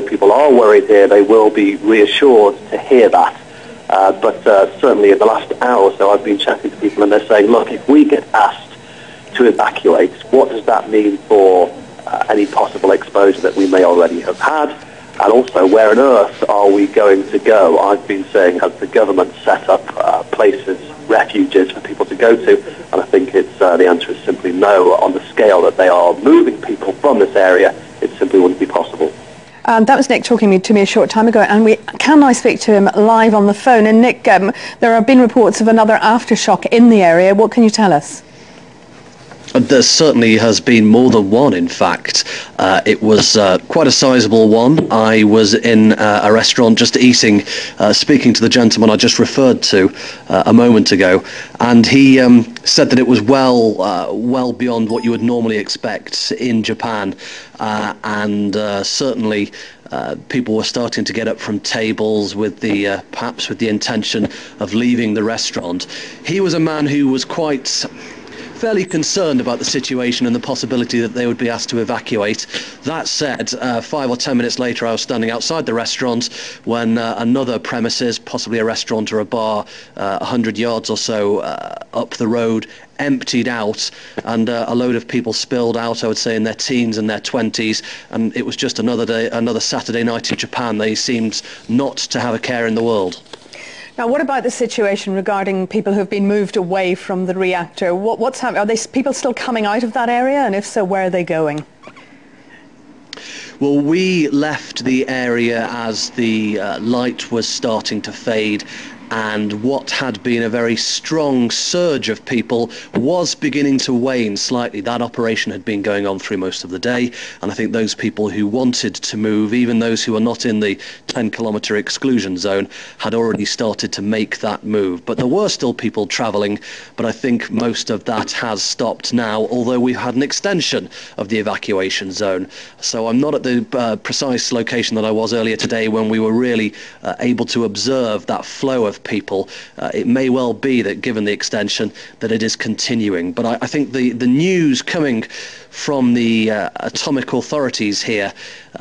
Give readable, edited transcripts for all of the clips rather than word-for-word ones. though people are worried here, they will be reassured to hear that. But certainly in the last hour or so, I've been chatting to people and they're saying, look, if we get asked to evacuate, what does that mean for any possible exposure that we may already have had? And also, where on earth are we going to go? I've been saying, has the government set up places, refuges for people to go to? And I think it's the answer is simply no. On the scale that they are moving people from this area, it simply wouldn't be possible. That was Nick talking to me a short time ago, and I speak to him live on the phone. And Nick, there have been reports of another aftershock in the area. What can you tell us? There certainly has been more than one, in fact. It was quite a sizable one. I was in a restaurant just eating, speaking to the gentleman I just referred to a moment ago, and he said that it was well beyond what you would normally expect in Japan, and certainly people were starting to get up from tables with the perhaps with the intention of leaving the restaurant. He was a man who was fairly concerned about the situation and the possibility that they would be asked to evacuate. That said, 5 or 10 minutes later I was standing outside the restaurant when another premises, possibly a restaurant or a bar, 100 yards or so up the road, emptied out, and a load of people spilled out, I would say in their teens and their 20s, and it was just another day, another Saturday night in Japan. They seemed not to have a care in the world. Now, what about the situation regarding people who have been moved away from the reactor? What's happening? Are these people still coming out of that area? And if so, where are they going? Well, we left the area as the light was starting to fade, and what had been a very strong surge of people was beginning to wane slightly. That operation had been going on through most of the day, and I think those people who wanted to move, even those who were not in the 10-kilometre exclusion zone, had already started to make that move. But there were still people travelling, but I think most of that has stopped now, although we've had an extension of the evacuation zone. So I'm not at the precise location that I was earlier today when we were really able to observe that flow of people. It may well be that, given the extension, that it is continuing. But I think the news coming from the atomic authorities here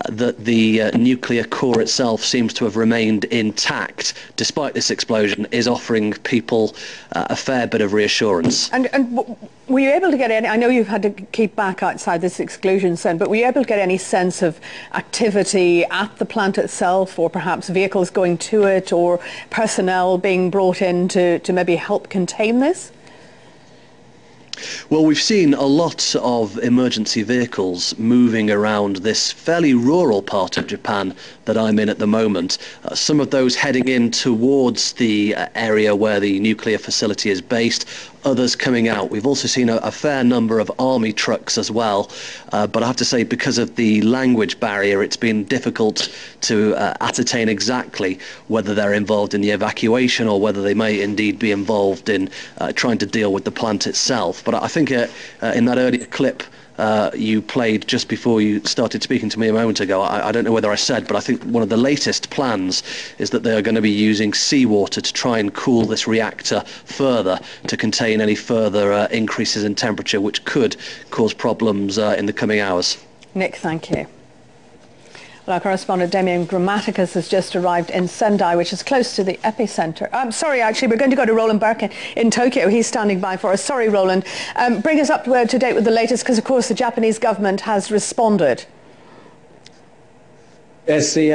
that the nuclear core itself seems to have remained intact despite this explosion is offering people a fair bit of reassurance. And were you able to get any, I know you've had to keep back outside this exclusion zone, but were you able to get any sense of activity at the plant itself, or perhaps vehicles going to it, or personnel being brought in to maybe help contain this? Well, we've seen a lot of emergency vehicles moving around this fairly rural part of Japan that I'm in at the moment. Some of those heading in towards the area where the nuclear facility is based, others coming out. We've also seen a fair number of army trucks as well, but I have to say, because of the language barrier, it's been difficult to ascertain exactly whether they're involved in the evacuation or whether they may indeed be involved in trying to deal with the plant itself. But I think in that earlier clip you played just before you started speaking to me a moment ago, I don't know whether I said, but I think one of the latest plans is that they are going to be using seawater to try and cool this reactor further to contain any further increases in temperature which could cause problems in the coming hours. Nick, thank you. Well, our correspondent Damien Grammaticus has just arrived in Sendai, which is close to the epicentre. I'm sorry, actually, we're going to go to Roland Burke in Tokyo. He's standing by for us. Sorry, Roland. Bring us up to date with the latest, because, of course, the Japanese government has responded. Yes, the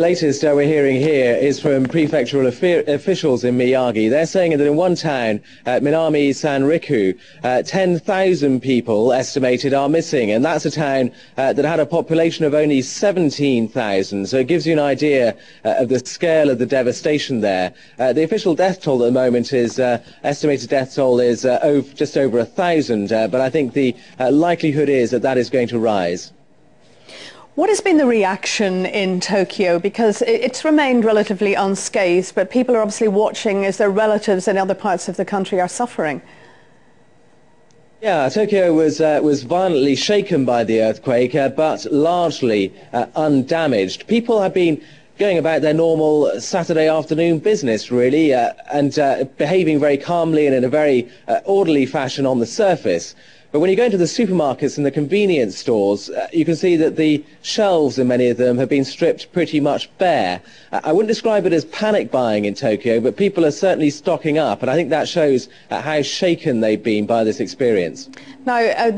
latest we're hearing here is from prefectural officials in Miyagi. They're saying that in one town, Minami San Riku, 10,000 people estimated are missing, and that's a town that had a population of only 17,000. So it gives you an idea of the scale of the devastation there. The official death toll at the moment is estimated death toll is just over 1,000, but I think the likelihood is that that is going to rise. What has been the reaction in Tokyo? Because it's remained relatively unscathed, but people are obviously watching as their relatives in other parts of the country are suffering. Yeah, Tokyo was violently shaken by the earthquake, but largely undamaged. People have been going about their normal Saturday afternoon business, really, and behaving very calmly and in a very orderly fashion on the surface. But when you go into the supermarkets and the convenience stores, you can see that the shelves in many of them have been stripped pretty much bare. I wouldn't describe it as panic buying in Tokyo, but people are certainly stocking up, and I think that shows how shaken they've been by this experience. Now,